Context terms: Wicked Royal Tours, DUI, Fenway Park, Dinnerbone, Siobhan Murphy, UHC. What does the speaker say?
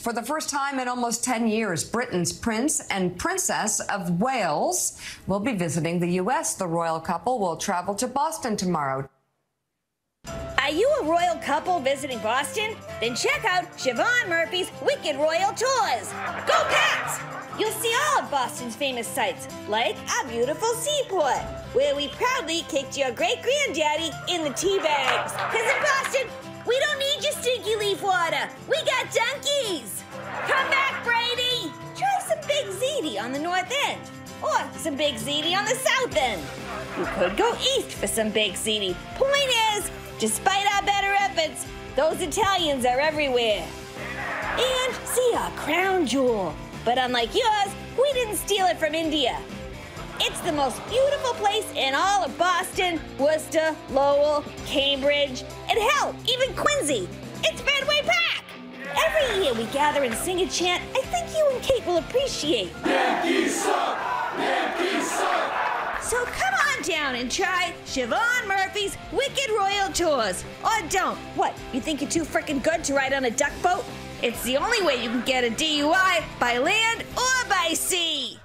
For the first time in almost 10 years, Britain's Prince and Princess of Wales will be visiting the U.S. The royal couple will travel to Boston tomorrow. Are you a royal couple visiting Boston? Then check out Siobhan Murphy's Wicked Royal Tours. Go Pats! You'll see all of Boston's famous sights, like our beautiful seaport, where we proudly kicked your great-granddaddy in the tea bags. Because in Boston, we don't need your stinky leaf water. We got donkeys. Come back, Brady. Try some Big Ziti on the north end, or some Big Ziti on the south end. You could go east for some Big Ziti. Point is, despite our better efforts, those Italians are everywhere. And see our crown jewel. But unlike yours, we didn't steal it from India. It's the most beautiful place in all of Boston, Worcester, Lowell, Cambridge, and hell, even Quincy. It's Fenway Park. Every year we gather and sing a chant I think you and Kate will appreciate. Yankees suck! Yankees suck! So come on down and try Siobhan Murphy's Wicked Royal Tours. Or don't. What, you think you're too frickin' good to ride on a duck boat? It's the only way you can get a DUI, by land or by sea.